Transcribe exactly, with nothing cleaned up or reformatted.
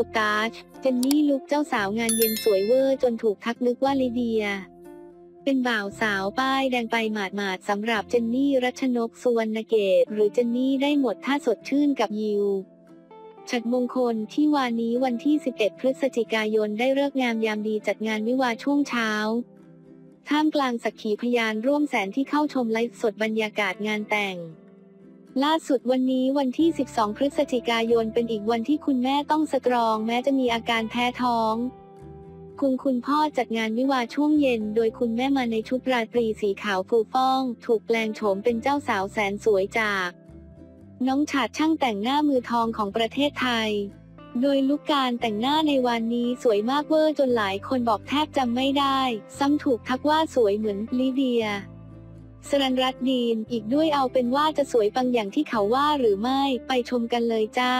สกาชเจนนี่ลุคเจ้าสาวงานเย็นสวยเวอร์จนถูกทักนึกว่าลิเดียเป็นบ่าวสาวป้ายแดงไปหมาดๆสำหรับเจนนี่รัชนกสุวรรณเกตหรือเจนนี่ได้หมดท่าสดชื่นกับยิวฉัตรมงคลที่วานี้วันที่สิบเอ็ดพฤศจิกายนได้ฤกษ์งามยามดีจัดงานวิวาห์ช่วงเช้าท่ามกลางสักขีพยานร่วมแสนที่เข้าชมไลฟ์สดบรรยากาศงานแต่งล่าสุดวันนี้วันที่สิบสองพฤศจิกายนเป็นอีกวันที่คุณแม่ต้องสตรองแม้จะมีอาการแพ้ท้องคุณคุณพ่อจัดงานวิวาห์ช่วงเย็นโดยคุณแม่มาในชุดราตรีสีขาวฟูฟ่องถูกแปลงโฉมเป็นเจ้าสาวแสนสวยจากน้องฉัตรช่างแต่งหน้ามือทองของประเทศไทยโดยลุคการแต่งหน้าในวันนี้สวยมากเวอร์จนหลายคนบอกแทบจำไม่ได้ซ้ำถูกทักว่าสวยเหมือนลิเดียสรัญรัตน์ดีนอีกด้วยเอาเป็นว่าจะสวยปังอย่างที่เขาว่าหรือไม่ไปชมกันเลยจ้า